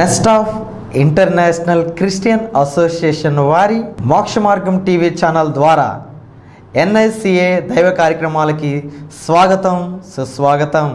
NEFT of international Christian association వారి మోక్ష మార్గం టీవీ ఛానల్ ద్వారా NICA దైవ కార్యక్రమాలకి స్వాగతం సుస్వాగతం.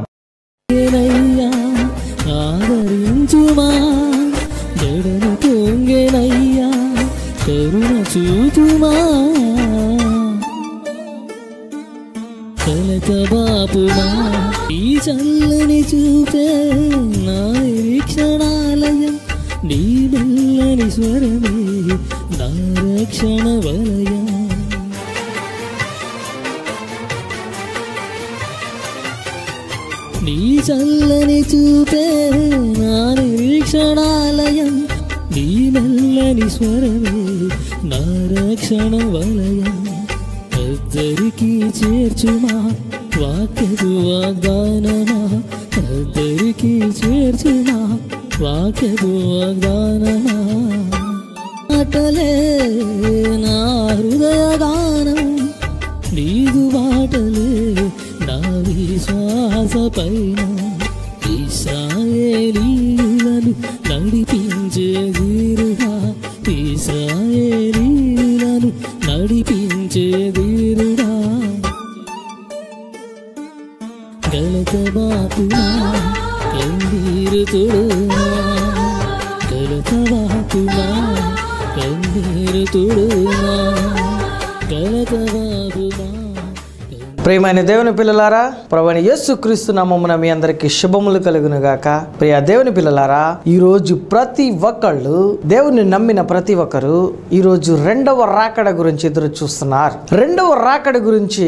ప్రియమైన దేవుని పిల్లలారా, ప్రభువైన యేసుక్రీస్తు నామమున మీ అందరికీ శుభములు కలుగును గాక. ప్రియ దేవుని పిల్లలారా, ఈరోజు ప్రతి ఒక్కళ్ళు, దేవుని నమ్మిన ప్రతి ఒక్కరు ఈరోజు రెండవ రాకడ గురించి ఎదురు చూస్తున్నారు. రెండవ రాకడ గురించి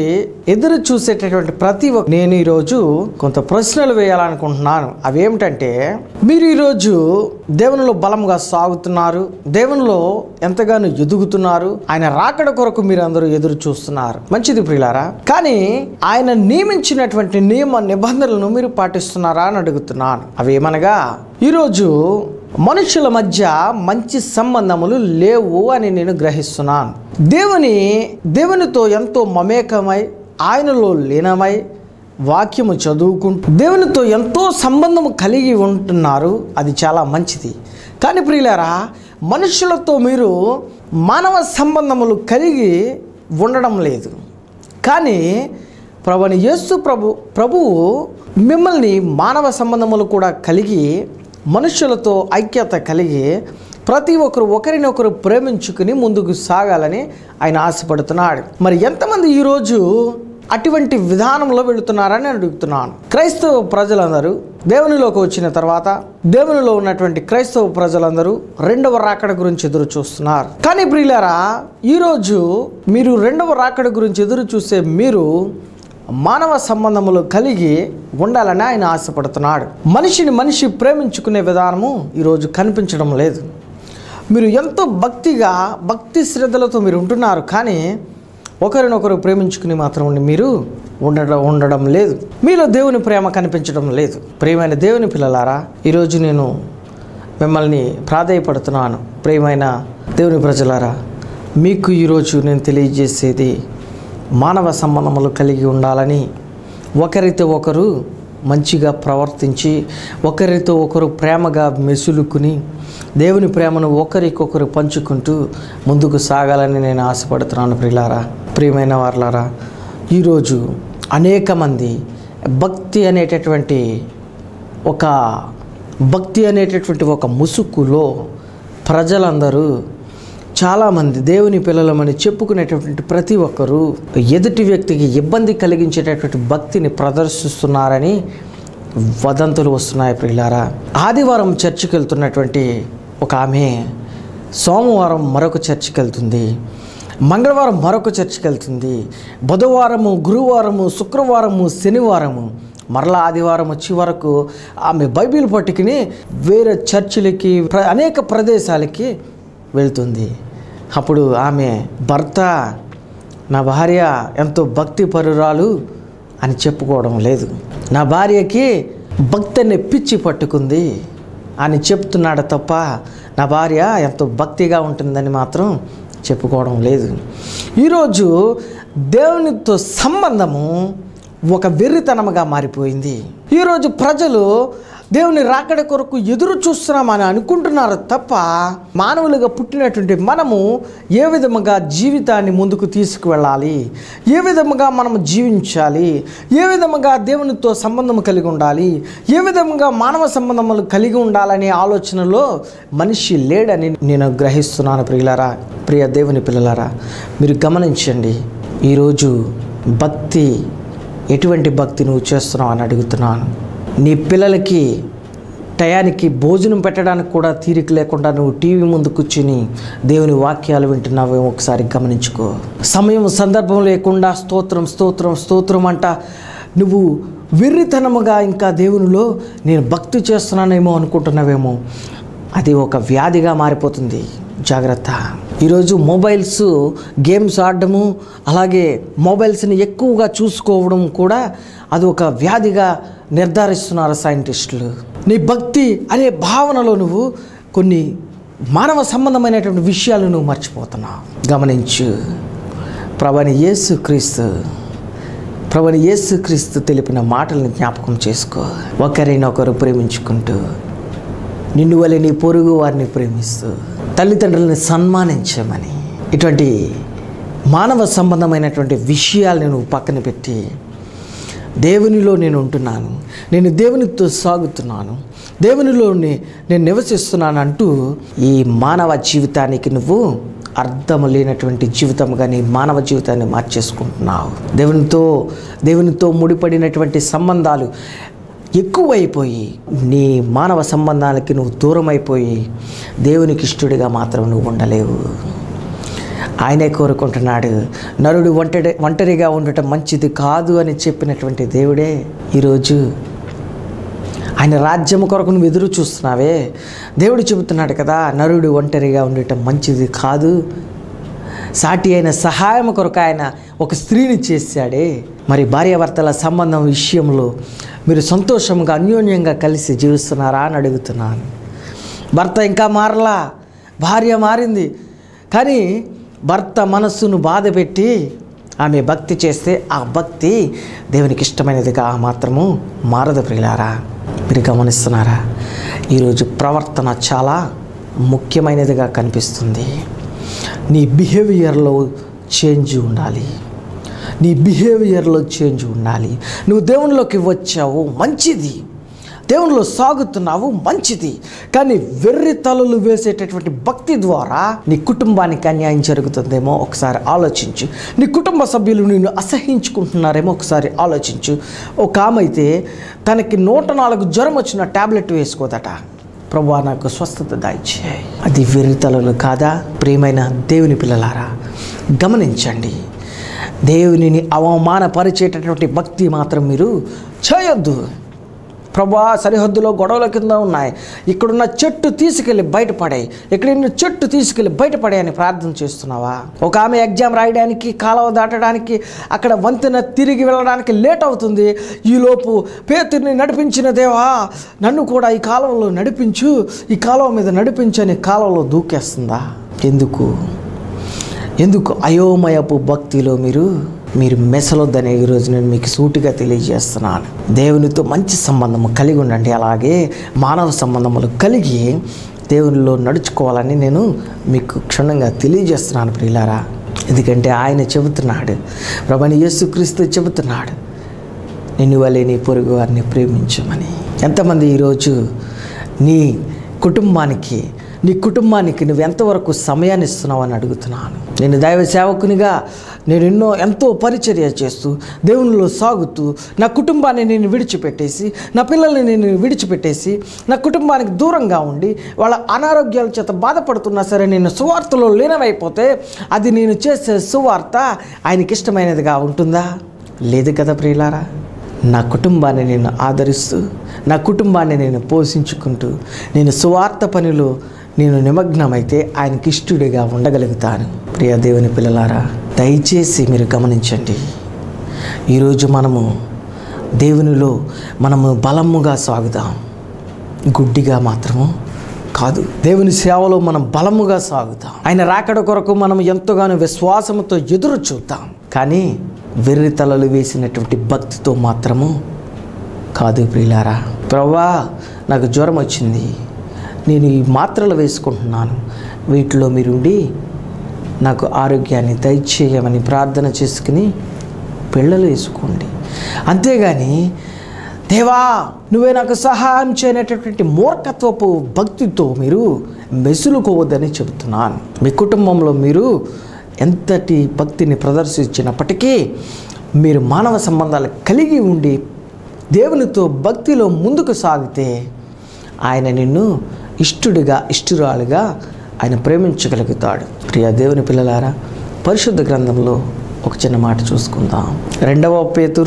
ఎదురు చూసేటటువంటి ప్రతి ఒక్క నేను ఈరోజు కొంత ప్రశ్నలు వేయాలనుకుంటున్నాను. అవి ఏమిటంటే, మీరు ఈరోజు దేవునిలో బలముగా సాగుతున్నారు, దేవునిలో ఎంతగానో ఎదుగుతున్నారు, ఆయన రాకడ కొరకు మీరు అందరూ ఎదురు చూస్తున్నారు. మంచిది ప్రియులారా, కానీ ఆయన నియమించినటువంటి నియమ నిబంధనలను మీరు పాటిస్తున్నారా అని అడుగుతున్నాను. అవేమనగా, ఈరోజు మనుషుల మధ్య మంచి సంబంధములు లేవు అని నేను గ్రహిస్తున్నాను. దేవునితో ఎంతో మమేకమై ఆయనలో లీనమై వాక్యము చదువుకుంటూ దేవునితో ఎంతో సంబంధము కలిగి ఉంటున్నారు. అది చాలా మంచిది. కానీ ప్రియులారా, మనుషులతో మీరు మానవ సంబంధములు కలిగి ఉండడం లేదు. కానీ ప్రభువైన యేసు ప్రభువు మిమ్మల్ని మానవ సంబంధములు కూడా కలిగి మనుషులతో ఐక్యత కలిగి ప్రతి ఒక్కరు ఒకరినొకరు ప్రేమించుకుని ముందుకు సాగాలని ఆయన ఆశపడుతున్నాడు. మరి ఎంతమంది ఈరోజు అటువంటి విధానంలో వెళుతున్నారని అడుగుతున్నాను. క్రైస్తవ ప్రజలందరూ దేవునిలోకి వచ్చిన తర్వాత దేవునిలో ఉన్నటువంటి క్రైస్తవ ప్రజలందరూ రెండవ రాకడ గురించి ఎదురు చూస్తున్నారు. కానీ ప్రియులారా, ఈరోజు మీరు రెండవ రాకడ గురించి ఎదురు చూసే మీరు మానవ సంబంధములు కలిగి ఉండాలని ఆయన ఆశపడుతున్నాడు. మనిషిని మనిషి ప్రేమించుకునే విధానము ఈరోజు కనిపించడం లేదు. మీరు ఎంతో భక్తి శ్రద్ధలతో మీరు ఉంటున్నారు, కానీ ఒకరినొకరు ప్రేమించుకుని మాత్రం మీరు ఉండడం లేదు. మీలో దేవుని ప్రేమ కనిపించడం లేదు. ప్రియమైన దేవుని పిల్లలారా, ఈరోజు నేను మిమ్మల్ని ప్రాధాయపడుతున్నాను. ప్రియమైన దేవుని ప్రజలారా, మీకు ఈరోజు నేను తెలియజేసేది, మానవ సంబంధములు కలిగి ఉండాలని, ఒకరితో ఒకరు మంచిగా ప్రవర్తించి ఒకరితో ఒకరు ప్రేమగా మెసులుకుని దేవుని ప్రేమను ఒకరికొకరు పంచుకుంటూ ముందుకు సాగాలని నేను ఆశపడుతున్నాను. ప్రియులారా, ప్రియమైన వారలారా, ఈరోజు అనేక మంది భక్తి అనేటటువంటి ఒక ముసుగులో ప్రజలందరూ, చాలామంది దేవుని పిల్లలమని చెప్పుకునేటటువంటి ప్రతి ఒక్కరూ ఎదుటి వ్యక్తికి ఇబ్బంది కలిగించేటటువంటి భక్తిని ప్రదర్శిస్తున్నారని వదంతులు వస్తున్నాయి. ప్రియులారా, ఆదివారం చర్చికి వెళ్తున్నటువంటి ఒక ఆమె సోమవారం మరొక చర్చికి వెళ్తుంది, మంగళవారం మరొక చర్చికి వెళ్తుంది, బుధవారము, గురువారము, శుక్రవారము, శనివారము, మరలా ఆదివారం వచ్చి వరకు ఆమె బైబిల్ పట్టుకుని వేరే చర్చిలకి అనేక ప్రదేశాలకి వెళ్తుంది. అప్పుడు ఆమె భర్త, నా భార్య ఎంతో భక్తి పరురాలు అని చెప్పుకోవడం లేదు, నా భార్యకి భక్తి అనే పిచ్చి పట్టుకుంది అని చెప్తున్నాడు తప్ప, నా భార్య ఎంతో భక్తిగా ఉంటుందని మాత్రం చెప్పుకోవడం లేదు. ఈరోజు దేవునితో సంబంధము ఒక వెర్రితనముగా మారిపోయింది. ఈరోజు ప్రజలు దేవుని రాకడ కొరకు ఎదురు చూస్తున్నామని అనుకుంటున్నారు తప్ప మానవులుగా పుట్టినటువంటి మనము ఏ విధముగా జీవితాన్ని ముందుకు తీసుకువెళ్ళాలి, ఏ విధముగా మనము జీవించాలి, ఏ విధముగా దేవునితో సంబంధం కలిగి ఉండాలి, ఏ విధముగా మానవ సంబంధములు కలిగి ఉండాలనే ఆలోచనలో మనిషి లేడని నేను గ్రహిస్తున్నాను. ప్రియులారా, ప్రియ దేవుని పిల్లలారా, మీరు గమనించండి. ఈరోజు భక్తి, ఎటువంటి భక్తి నువ్వు చేస్తున్నావు అని అడుగుతున్నాను. నీ పిల్లలకి టయానికి భోజనం పెట్టడానికి కూడా తీరిక లేకుండా నువ్వు టీవీ ముందు కూర్చుని దేవుని వాక్యాలు వింటున్నావేమో ఒకసారి గమనించుకో. సమయం సందర్భం లేకుండా స్తోత్రం స్తోత్రం స్తోత్రం అంట నువ్వు వెర్రితనముగా ఇంకా దేవునిలో నేను భక్తి చేస్తున్నానేమో అనుకుంటున్నావేమో. అది ఒక వ్యాధిగా మారిపోతుంది. జాగ్రత్త. ఈరోజు మొబైల్స్, గేమ్స్ ఆడడము, అలాగే మొబైల్స్ని ఎక్కువగా చూసుకోవడం కూడా అది ఒక వ్యాధిగా నిర్ధారిస్తున్నారు సైంటిస్టులు. నీ భక్తి అనే భావనలో నువ్వు కొన్ని మానవ సంబంధమైనటువంటి విషయాలు నువ్వు మర్చిపోతున్నావు. గమనించు, ప్రభువైన యేసుక్రీస్తు తెలిపిన మాటలను జ్ఞాపకం చేసుకో. ఒకరినొకరు ప్రేమించుకుంటూ, నిన్ను వలె నీ పొరుగు వారిని ప్రేమిస్తూ, తల్లిదండ్రులను సన్మానించమని, ఇటువంటి మానవ సంబంధమైనటువంటి విషయాలను నువ్వు పక్కన పెట్టి దేవునిలో నేను ఉంటున్నాను, నేను దేవునితో సాగుతున్నాను, దేవునిలోనే నేను నివసిస్తున్నాను అంటూ ఈ మానవ జీవితానికి నువ్వు అర్థం లేనటువంటి జీవితంగా నీ మానవ జీవితాన్ని మార్చేసుకుంటున్నావు. దేవునితో ముడిపడినటువంటి సంబంధాలు ఎక్కువైపోయి నీ మానవ సంబంధాలకి నువ్వు దూరమైపోయి దేవునికి ఇష్టడిగా మాత్రం నువ్వు ఉండలేవు. ఆయనే కోరుకుంటున్నాడు, నరుడు ఒంటరిగా ఉండటం మంచిది కాదు అని చెప్పినటువంటి దేవుడే ఈరోజు ఆయన రాజ్యం కొరకు నువ్వు ఎదురు చూస్తున్నావే. దేవుడు చెబుతున్నాడు కదా, నరుడు ఒంటరిగా ఉండటం మంచిది కాదు, సాటి అయిన సహాయం కొరకు ఆయన ఒక స్త్రీని చేశాడే. మరి భార్యాభర్తల సంబంధం విషయంలో మీరు సంతోషంగా అన్యోన్యంగా కలిసి జీవిస్తున్నారా అని అడుగుతున్నాను. భర్త ఇంకా మారలా, భార్య మారింది, కానీ భర్త మనస్సును బాధపెట్టి ఆమె భక్తి చేస్తే ఆ భక్తి దేవునికి ఇష్టమైనదిగా మాత్రము మారదు. ప్రియులారా, మీరు గమనిస్తున్నారా? ఈరోజు ప్రవర్తన చాలా ముఖ్యమైనదిగా కనిపిస్తుంది. నీ బిహేవియర్లో చేంజ్ ఉండాలి, నువ్వు దేవునిలోకి వచ్చావు మంచిది, దేవునిలో సాగుతున్నావు మంచిది, కానీ వెర్రి తలలు వేసేటటువంటి భక్తి ద్వారా నీ కుటుంబానికి అన్యాయం జరుగుతుందేమో ఒకసారి ఆలోచించు. నీ కుటుంబ సభ్యులు నిన్ను అసహించుకుంటున్నారేమో ఒకసారి ఆలోచించు. ఒక ఆమె అయితే తనకి 104 జ్వరం వచ్చిన టాబ్లెట్ వేసుకోదట. ప్రభువా, నాకు స్వస్థత దయచేయి. అది వెర్రి తలలు కాదా? ప్రియమైన దేవుని పిల్లలారా, గమనించండి, దేవునిని అవమానపరిచేటటువంటి భక్తి మాత్రం మీరు చేయొద్దు. ప్రభువా, సరిహద్దులో గొడవల కింద ఉన్నాయి, ఇక్కడున్న చెట్టు తీసుకెళ్ళి బయటపడాయి, అని ప్రార్థన చేస్తున్నావా? ఒక ఆమె ఎగ్జామ్ రాయడానికి, కాలువ దాటడానికి, అక్కడ వంతెన తిరిగి వెళ్ళడానికి లేట్ అవుతుంది. ఈలోపు పేతుర్ని నడిపించిన దేవా నన్ను కూడా ఈ కాలువలో నడిపించు, ఈ కాలువ మీద నడిపించని కాలువలో దూకేస్తుందా? ఎందుకు అయోమయపు భక్తిలో మీరు మెసలొద్దని ఈరోజు నేను మీకు సూటిగా తెలియజేస్తున్నాను. దేవునితో మంచి సంబంధము కలిగి ఉండండి, అలాగే మానవ సంబంధములు కలిగి దేవునిలో నడుచుకోవాలని నేను మీకు క్షుణ్ణంగా తెలియజేస్తున్నాను. ప్రియులారా, ఎందుకంటే ఆయన చెబుతున్నాడు, ప్రభువైన యేసుక్రీస్తు చెబుతున్నాడు, నిన్ను వలె నీ పొరుగు వారిని ప్రేమించమని. ఎంతమంది ఈరోజు నీ కుటుంబానికి నువ్వు ఎంతవరకు సమయాన్ని ఇస్తున్నావు అని అడుగుతున్నాను. నేను దైవ సేవకునిగా నేను ఎంతో పరిచర్య చేస్తూ, దేవునిలో సాగుతూ, నా కుటుంబాన్ని నేను విడిచిపెట్టేసి, నా పిల్లల్ని నేను విడిచిపెట్టేసి, నా కుటుంబానికి దూరంగా ఉండి వాళ్ళ అనారోగ్యాల చేత బాధపడుతున్నా సరే నేను సువార్తలో లీనమైపోతే అది నేను చేసే సువార్త ఆయనకి ఇష్టమైనదిగా ఉంటుందా? లేదు కదా ప్రియులారా. నా కుటుంబాన్ని నేను ఆదరిస్తూ, నా కుటుంబాన్ని నేను పోషించుకుంటూ, నేను సువార్త పనిలో నేను నిమగ్నమైతే ఆయనకి ఇష్టడిగా ఉండగలుగుతాను. ప్రియ దేవుని పిల్లలారా, దయచేసి మీరు గమనించండి. ఈరోజు మనము దేవునిలో మనము బలముగా సాగుదాం, గుడ్డిగా మాత్రము కాదు. దేవుని సేవలో మనం బలముగా సాగుతాం. ఆయన రాకడ కొరకు మనం ఎంతగానో విశ్వాసంతో ఎదురు చూద్దాం, కానీ వెర్రి తలలు వేసినటువంటి భక్తితో మాత్రము కాదు. ప్రియులారా, ప్రభువా నాకు జ్వరం వచ్చింది, నేను ఈ మాత్రలు వేసుకుంటున్నాను, వీటిలో మీరు ఉండి నాకు ఆరోగ్యాన్ని దయచేయమని ప్రార్థన చేసుకుని పిల్లలు వేసుకోండి. అంతేగాని దేవా నువ్వే నాకు సహాయం చేయనేటటువంటి మూర్ఖత్వపు భక్తితో మీరు మెసులుకోవద్దని చెబుతున్నాను. మీ కుటుంబంలో మీరు ఎంతటి భక్తిని ప్రదర్శించినప్పటికీ మీరు మానవ సంబంధాలు కలిగి ఉండి దేవునితో భక్తిలో ముందుకు సాగితే ఆయన నిన్ను ఇష్టుడిగా ఇష్టురాలుగా ఆయన ప్రేమించగలుగుతాడు. ప్రియ దేవుని పిల్లలారా, పరిశుద్ధ గ్రంథంలో ఒక చిన్న మాట చూసుకుందాం. 2 Peter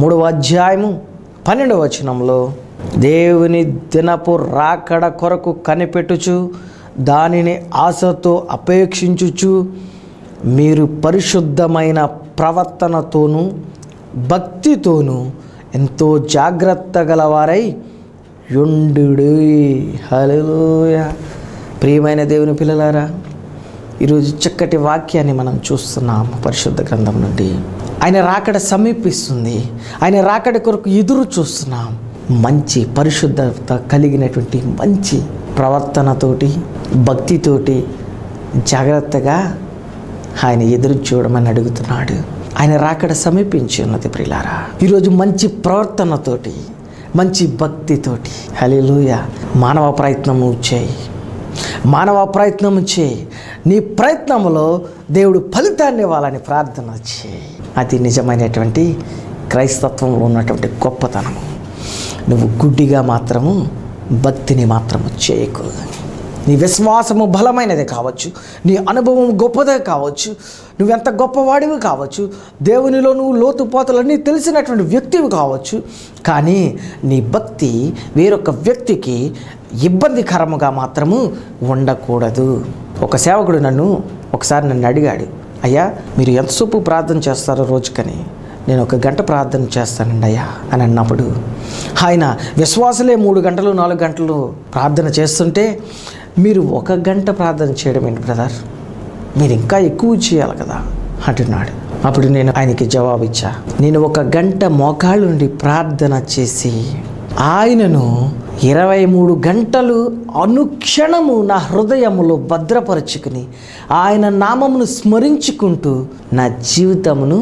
3:12 దేవుని దినపు రాకడ కొరకు కనిపెట్టుచు దానిని ఆశతో అపేక్షించుచు మీరు పరిశుద్ధమైన ప్రవర్తనతోనూ భక్తితోనూ ఎంతో జాగ్రత్త గలవారై యుండుడి. హల్లెలూయా. ప్రియమైన దేవుని పిల్లలారా, ఈరోజు చక్కటి వాక్యాన్ని మనం చూస్తున్నాము పరిశుద్ధ గ్రంథం నుండి. ఆయన రాకడ సమీపిస్తుంది, ఆయన రాకడ కొరకు ఎదురు చూస్తున్నాం. మంచి పరిశుద్ధత కలిగినటువంటి మంచి ప్రవర్తనతోటి భక్తితోటి జాగ్రత్తగా ఆయన ఎదురు చూడమని అడుగుతున్నాడు. ఆయన రాకడ సమీపించి ఉన్నది ప్రియులారా. ఈరోజు మంచి ప్రవర్తనతోటి మంచి భక్తితోటి హల్లెలూయా మానవ ప్రయత్నము చేయి. నీ ప్రయత్నంలో దేవుడు ఫలితాన్ని ఇవ్వాలని ప్రార్థన చేయి. అది నిజమైనటువంటి క్రైస్తత్వంలో ఉన్నటువంటి గొప్పతనము. నువ్వు గుడ్డిగా మాత్రము భక్తిని మాత్రము చేయకు. నీ విశ్వాసము బలమైనది కావచ్చు, నీ అనుభవం గొప్పదే కావచ్చు, నువ్వెంత గొప్పవాడివి కావచ్చు, దేవునిలో నువ్వు లోతుపోతలన్నీ తెలిసినటువంటి వ్యక్తివి కావచ్చు, కానీ నీ భక్తి వేరొక వ్యక్తికి ఇబ్బందికరముగా మాత్రము ఉండకూడదు. ఒక సేవకుడు ఒకసారి నన్ను అడిగాడు, అయ్యా మీరు ఎంతసేపు ప్రార్థన చేస్తారో రోజుకని. నేను 1 గంట ప్రార్థన చేస్తానండి అయ్యా అని అన్నప్పుడు ఆయన విశ్వాసులే 3 గంటలు 4 గంటలు ప్రార్థన చేస్తుంటే, మీరు 1 గంట ప్రార్థన చేయడం ఏంటి బ్రదర్, మీరు ఇంకా ఎక్కువ చేయాలి కదా అంటున్నాడు. అప్పుడు నేను ఆయనకి జవాబు ఇచ్చా, నేను 1 గంట మోకాళ్ళు నుండి ప్రార్థన చేసి ఆయనను 23 గంటలు అనుక్షణము నా హృదయములో భద్రపరచుకుని ఆయన నామమును స్మరించుకుంటూ నా జీవితమును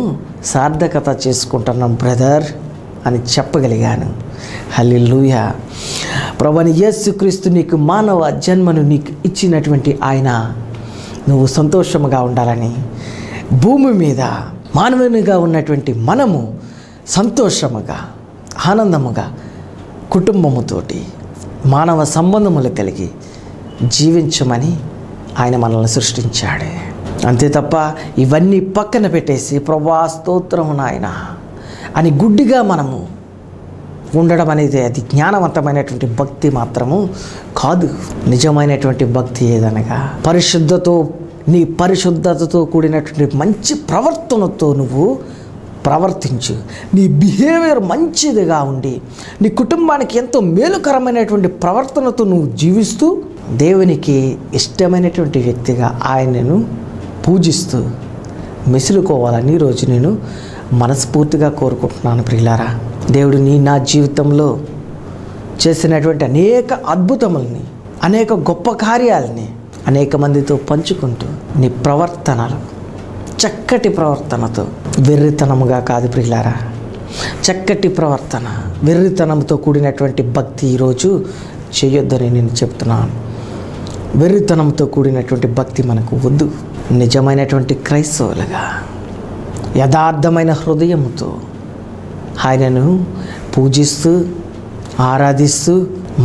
సార్థకత చేసుకుంటున్నాను బ్రదర్ అని చెప్పగలిగాను. హల్లెలూయా. ప్రభువైన యేసుక్రీస్తు నీకు మానవ జన్మను నీకు ఇచ్చినటువంటి ఆయన, నువ్వు సంతోషముగా ఉండాలని, భూమి మీద మానవునిగా ఉన్నటువంటి మనము సంతోషముగా ఆనందముగా కుటుంబముతోటి మానవ సంబంధములు కలిగి జీవించమని ఆయన మనల్ని సృష్టించాడు. అంతే తప్ప ఇవన్నీ పక్కన పెట్టేసి ప్రభువా స్తోత్రము నాయన అని గుడ్డిగా మనము ఉండడం అనేది అది జ్ఞానవంతమైనటువంటి భక్తి మాత్రము కాదు. నిజమైనటువంటి భక్తి ఏదనగా పరిశుద్ధతో, నీ పరిశుద్ధతతో కూడినటువంటి మంచి ప్రవర్తనతో నువ్వు ప్రవర్తించు. నీ బిహేవియర్ మంచిదిగా ఉండి నీ కుటుంబానికి ఎంతో మేలుకరమైనటువంటి ప్రవర్తనతో నువ్వు జీవిస్తూ దేవునికి ఇష్టమైనటువంటి వ్యక్తిగా ఆయనను పూజిస్తూ మెసులుకోవాలని ఈరోజు నేను మనస్ఫూర్తిగా కోరుకుంటున్నాను ప్రియులారా. దేవుడు నీ నా జీవితంలో చేసినటువంటి అనేక అద్భుతములని, అనేక గొప్ప కార్యాలని అనేక మందితో పంచుకుంటూ నీ ప్రవర్తనలు చక్కటి ప్రవర్తనతో, వెర్రితనముగా కాదు ప్రియులారా, చక్కటి ప్రవర్తన వెర్రితనంతో కూడినటువంటి భక్తి ఈరోజు చేయొద్దని నేను చెప్తున్నాను. వెర్రితనంతో కూడినటువంటి భక్తి మనకు వద్దు. నిజమైనటువంటి క్రైస్తవులుగా యథార్థమైన హృదయంతో ఆయనను పూజిస్తూ ఆరాధిస్తూ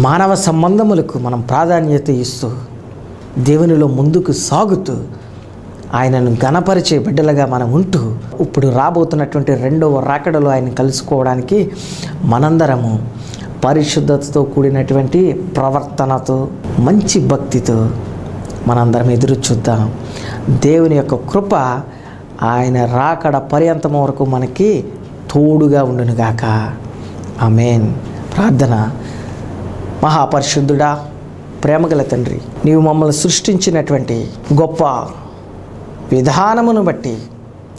మానవ సంబంధములకు మనం ప్రాధాన్యత ఇస్తూ దేవునిలో ముందుకు సాగుతూ ఆయనను ఘనపరిచే బిడ్డలుగా మనం ఉంటూ ఇప్పుడు రాబోతున్నటువంటి 2వ రాకడలో ఆయన కలుసుకోవడానికి మనందరము పరిశుద్ధతతో కూడినటువంటి ప్రవర్తనతో మంచి భక్తితో మనందరం ఎదురు చూద్దాం. దేవుని యొక్క కృప ఆయన రాకడ పర్యంతం వరకు మనకి తోడుగా ఉండునుగాక. ఆమేన్. ప్రార్థన. మహాపరిశుద్ధుడా, ప్రేమగల తండ్రి, నీవు మమ్మల్ని సృష్టించినటువంటి గొప్ప విధానమును బట్టి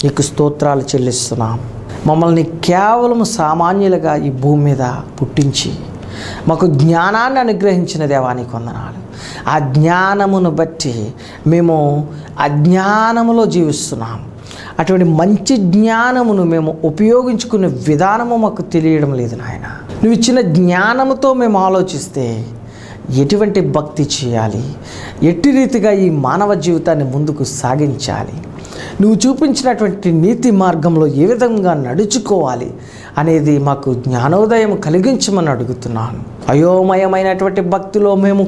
నీకు స్తోత్రాలు చెల్లిస్తున్నాం. మమ్మల్ని కేవలం సామాన్యులుగా ఈ భూమి మీద పుట్టించి మాకు జ్ఞానాన్ని అనుగ్రహించిన దేవానికి వందనాలు. ఆ జ్ఞానమును బట్టి మేము అజ్ఞానములో జీవిస్తున్నాము. అటువంటి మంచి జ్ఞానమును మేము ఉపయోగించుకునే విధానము మాకు తెలియడం లేదు నాయన. నువ్వు ఇచ్చిన జ్ఞానముతో మేము ఆలోచిస్తే ఎటువంటి భక్తి చేయాలి, ఎట్టి రీతిగా ఈ మానవ జీవితాన్ని ముందుకు సాగించాలి, నువ్వు చూపించినటువంటి నీతి మార్గంలో ఏ విధంగా నడుచుకోవాలి అనేది మాకు జ్ఞానోదయం కలిగించమని అడుగుతున్నాను. అయోమయమైనటువంటి భక్తిలో మేము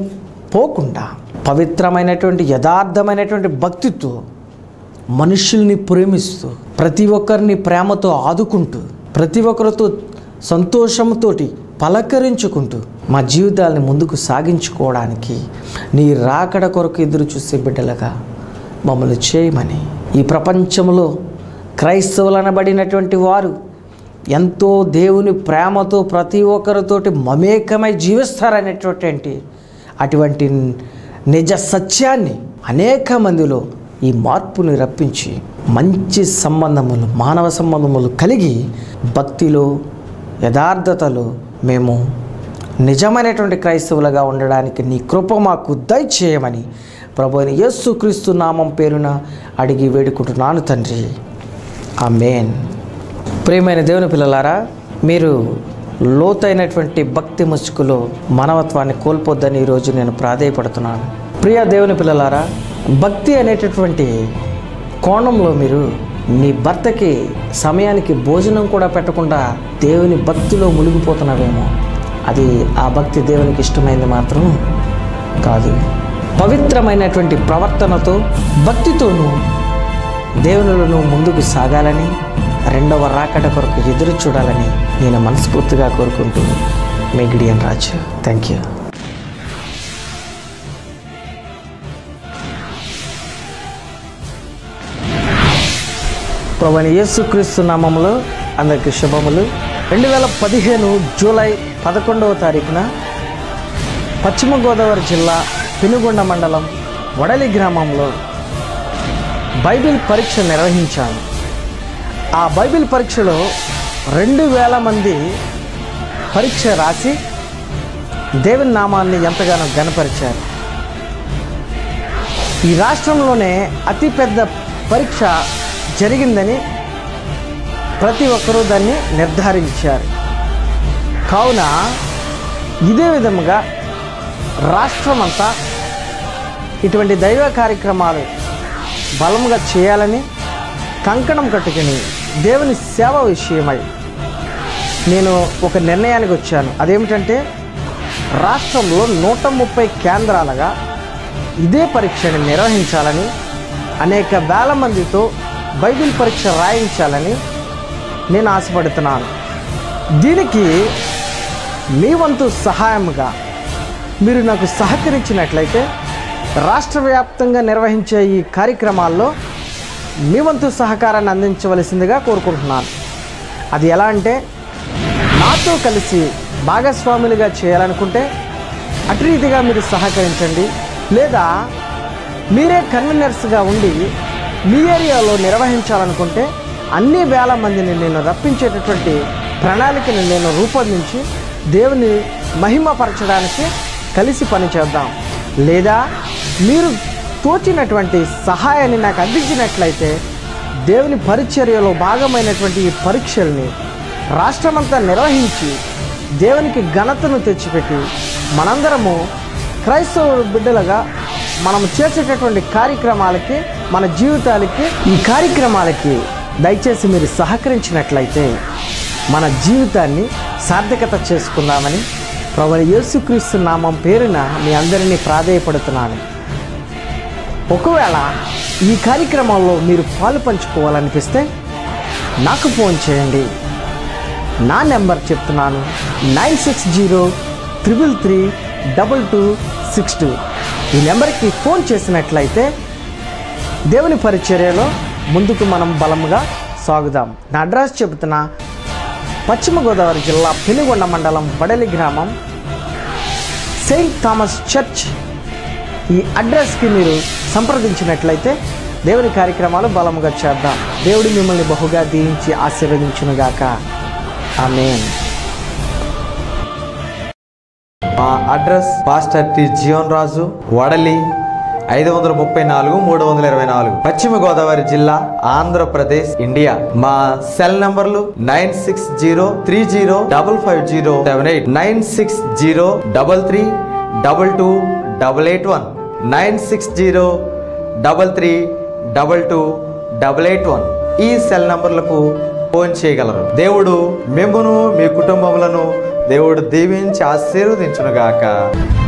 పోకుండా పవిత్రమైనటువంటి యథార్థమైనటువంటి భక్తితో మనుషుల్ని ప్రేమిస్తూ, ప్రతి ఒక్కరిని ప్రేమతో ఆదుకుంటూ, ప్రతి ఒక్కరితో సంతోషంతో పలకరించుకుంటూ మా జీవితాలను ముందుకు సాగించుకోవడానికి నీ రాకడ కొరకు ఎదురు చూసే బిడ్డలుగా మమ్మల్ని చేయమని, ఈ ప్రపంచంలో క్రైస్తవులనబడినటువంటి వారు ఎంతో దేవుని ప్రేమతో ప్రతి ఒక్కరితోటి మమేకమై జీవిస్తారనేటువంటి అటువంటి నిజ సత్యాన్ని అనేక మందిలో ఈ మార్పుని రప్పించి మంచి సంబంధములు, మానవ సంబంధములు కలిగి భక్తిలో యథార్థతలో మేము నిజమైనటువంటి క్రైస్తవులుగా ఉండడానికి నీ కృప మాకు దయచేయమని ప్రభువైన యేసుక్రీస్తు నామం పేరున అడిగి వేడుకుంటున్నాను తండ్రి. ఆమేన్. ప్రియమైన దేవుని పిల్లలారా, మీరు లోతైనటువంటి భక్తి ముసుగులో మానవత్వాన్ని కోల్పోద్దని ఈరోజు నేను ప్రాధేయపడుతున్నాను. ప్రియ దేవుని పిల్లలారా, భక్తి అనేటటువంటి కోణంలో మీరు మీ భర్తకి సమయానికి భోజనం కూడా పెట్టకుండా దేవుని భక్తిలో మునిగిపోతున్నావేమో, అది ఆ భక్తి దేవునికి ఇష్టమైంది మాత్రం కాదు. పవిత్రమైనటువంటి ప్రవర్తనతో భక్తితోనూ దేవునిలోనూ ముందుకు సాగాలని, రెండవ రాకడ కొరకు ఎదురు చూడాలని నేను మనస్ఫూర్తిగా కోరుకుంటూ మీ గిడియన్ రాజు. Thank you. ప్రభువైన యేసుక్రీస్తు నామములో అందరికీ శుభములు. 2015 జూలై 11వ తారీఖున పశ్చిమ గోదావరి జిల్లా పినుగొండ మండలం వడలి గ్రామంలో బైబిల్ పరీక్ష నిర్వహించాను. ఆ బైబిల్ పరీక్షలో 2000 మంది పరీక్ష రాసి దేవుని నామాన్ని ఎంతగానో ఘనపరిచారు. ఈ రాష్ట్రంలోనే అతిపెద్ద పరీక్ష జరిగిందని ప్రతి ఒక్కరూ దాన్ని నిర్ధారించారు. కావున ఇదే విధముగా రాష్ట్రమంతా ఇటువంటి దైవ కార్యక్రమాలు బలముగా చేయాలని కంకణం కట్టుకుని దేవుని సేవ విషయమై నేను ఒక నిర్ణయానికి వచ్చాను. అదేమిటంటే, రాష్ట్రంలో 130 కేంద్రాలుగా ఇదే పరీక్షను నిర్వహించాలని, అనేక వేల మందితో బైబిల్ పరీక్ష రాయించాలని నేను ఆశపడుతున్నాను. దీనికి మీ వంతు సహాయముగా మీరు నాకు సహకరించినట్లయితే రాష్ట్ర వ్యాప్తంగా నిర్వహించే ఈ కార్యక్రమాల్లో మీ వంతు సహకారాన్ని అందించవలసిందిగా కోరుకుంటున్నాను. అది ఎలా అంటే, నాతో కలిసి భాగస్వాములుగా చేయాలనుకుంటే అటు రీతిగా మీరు సహకరించండి, లేదా మీరే కన్వీనర్స్గా ఉండి మీ ఏరియాలో నిర్వహించాలనుకుంటే అన్ని వేల మందిని నేను రప్పించేటటువంటి ప్రణాళికను నేను రూపొందించి దేవుని మహిమపరచడానికి కలిసి పనిచేద్దాం. లేదా మీరు తోచినటువంటి సహాయాన్ని నాకు అందించినట్లయితే దేవుని పరిచర్యలో భాగమైనటువంటి ఈ పరీక్షల్ని రాష్ట్రమంతా నిర్వహించి దేవునికి ఘనతను తెచ్చిపెట్టి మనందరము క్రైస్తవ బిడ్డలుగా మనం చేసేటటువంటి కార్యక్రమాలకి, మన జీవితాలకి, ఈ కార్యక్రమాలకి దయచేసి మీరు సహకరించినట్లయితే మన జీవితాన్ని సార్థకత చేసుకుందామని ప్రభువైన యేసుక్రీస్తు నామం పేరున మీ అందరినీ ప్రాధేయపడుతున్నాను. ఒకవేళ ఈ కార్యక్రమంలో మీరు పాలు పంచుకోవాలనిపిస్తే నాకు ఫోన్ చేయండి. నా నెంబర్ చెప్తున్నాను, 9603332262. ఈ నెంబర్కి ఫోన్ చేసినట్లయితే దేవుని పరిచర్యలో ముందుకు మనం బలముగా సాగుదాం. నా అడ్రస్ చెబుతున్నా, పశ్చిమ గోదావరి జిల్లా పినుగొండ మండలం వడలి గ్రామం, సెయింట్ థామస్ చర్చ్. ఈ అడ్రస్కి మీరు సంప్రదించినట్లయితే దేవుని కార్యక్రమాలు బలముగా చేద్దాం. దేవుడు మిమ్మల్ని బహుగా దీవించి ఆశీర్వదించునుగాక. ఆమేన్. Address Pastor T Zion Raju, Vadali, 534 324, Moksha Margham Jilla, Andhra Pradesh, India. Ma cell number lu 9603055078, 9603322881, 9603322881. E cell number laku phone cheyagalaru. Devudu memmunu mee kutumbamulanu దేవుడు దీవించి ఆశీర్వదించును గాక.